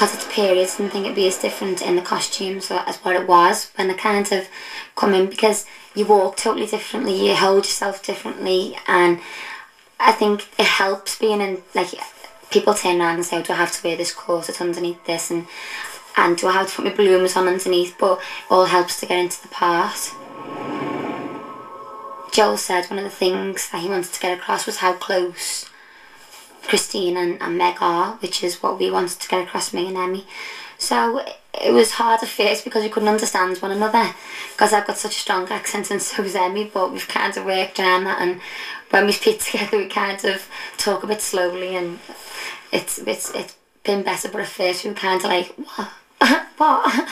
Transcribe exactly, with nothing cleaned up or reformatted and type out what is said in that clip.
because it's periods, didn't think it'd be as different in the costumes as what it was when the kind of come in, because you walk totally differently, you hold yourself differently, and I think it helps being in, like, people turn around and say, oh, do I have to wear this corset underneath this, and and do I have to put my bloomers on underneath, but it all helps to get into the part. Joel said one of the things that he wanted to get across was how close Christine and, and Meg are, which is what we wanted to get across, me and Emmy. So it was hard at first because we couldn't understand one another, because I've got such a strong accent and so's Emmy, but we've kind of worked around that, and when we speak together we kind of talk a bit slowly, and it's, it's, it's been better, but at first we were kind of like, what? What?